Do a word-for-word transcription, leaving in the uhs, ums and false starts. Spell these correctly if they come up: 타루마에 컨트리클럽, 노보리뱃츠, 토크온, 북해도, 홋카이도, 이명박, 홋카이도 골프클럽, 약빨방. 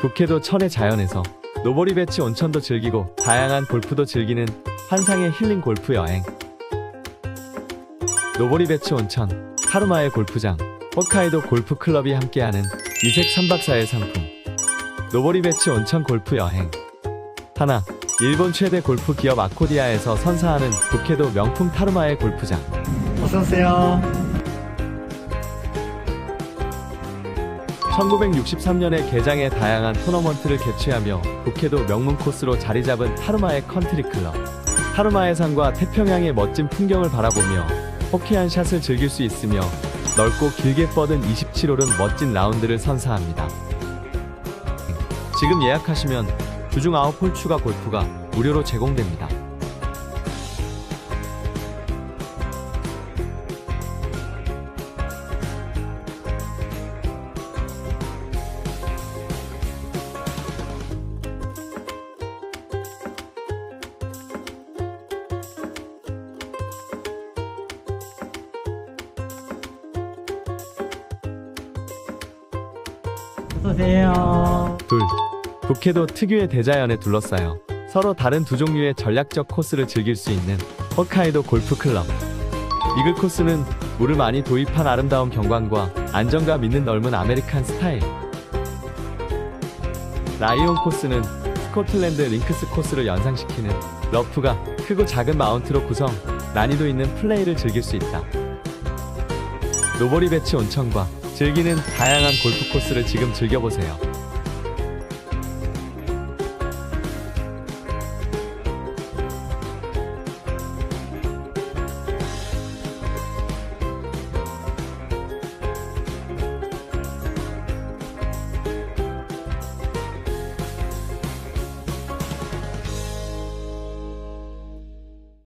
북해도 천혜 자연에서 노보리뱃츠 온천도 즐기고 다양한 골프도 즐기는 환상의 힐링 골프 여행. 노보리뱃츠 온천, 타루마에 골프장, 홋카이도 골프클럽이 함께하는 이색 삼박 사일 상품. 노보리뱃츠 온천 골프 여행. 하나. 일본 최대 골프 기업 아코디아에서 선사하는 북해도 명품 타루마에 골프장. 어서오세요. 천구백육십삼 년에 개장해 다양한 토너먼트를 개최하며 북해도 명문 코스로 자리 잡은 타루마에 컨트리클럽. 타루마에 산과 태평양의 멋진 풍경을 바라보며 호쾌한 샷을 즐길 수 있으며 넓고 길게 뻗은 이십칠 홀은 멋진 라운드를 선사합니다. 지금 예약하시면 주중 아홉 홀 추가 골프가 무료로 제공됩니다. 어서오세요. 둘. 북해도 특유의 대자연에 둘러싸여 서로 다른 두 종류의 전략적 코스를 즐길 수 있는 홋카이도 골프클럽. 이글 코스는 물을 많이 도입한 아름다운 경관과 안정감 있는 넓은 아메리칸 스타일. 라이온 코스는 스코틀랜드 링크스 코스를 연상시키는 러프가 크고 작은 마운트로 구성, 난이도 있는 플레이를 즐길 수 있다. 노보리뱃츠 온천과 즐기는 다양한 골프 코스를 지금 즐겨보세요.